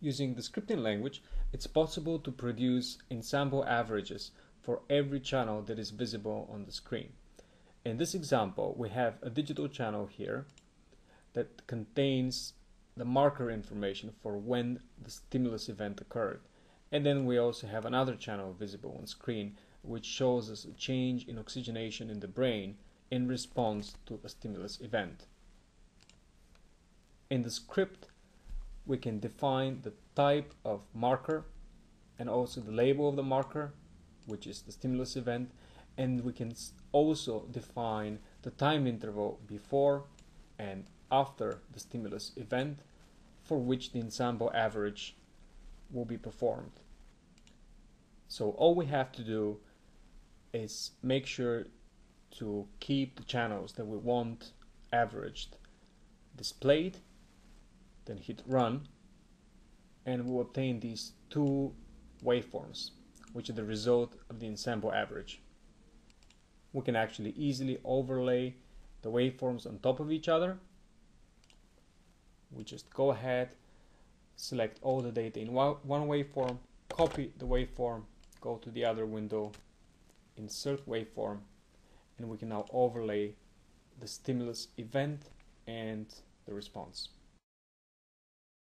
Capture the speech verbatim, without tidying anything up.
using the scripting language, it's possible to produce ensemble averages for every channel that is visible on the screen. In this example, we have a digital channel here that contains the marker information for when the stimulus event occurred. And then we also have another channel visible on screen, which shows us a change in oxygenation in the brain in response to a stimulus event. In the script, we can define the type of marker and also the label of the marker, which is the stimulus event, and we can also define the time interval before and after the stimulus event for which the ensemble average will be performed. So all we have to do is make sure to keep the channels that we want averaged displayed, then hit run, and we'll obtain these two waveforms, which are the result of the ensemble average. We can actually easily overlay the waveforms on top of each other. We just go ahead, select all the data in one waveform, copy the waveform, go to the other window, insert waveform, and we can now overlay the stimulus event and the response.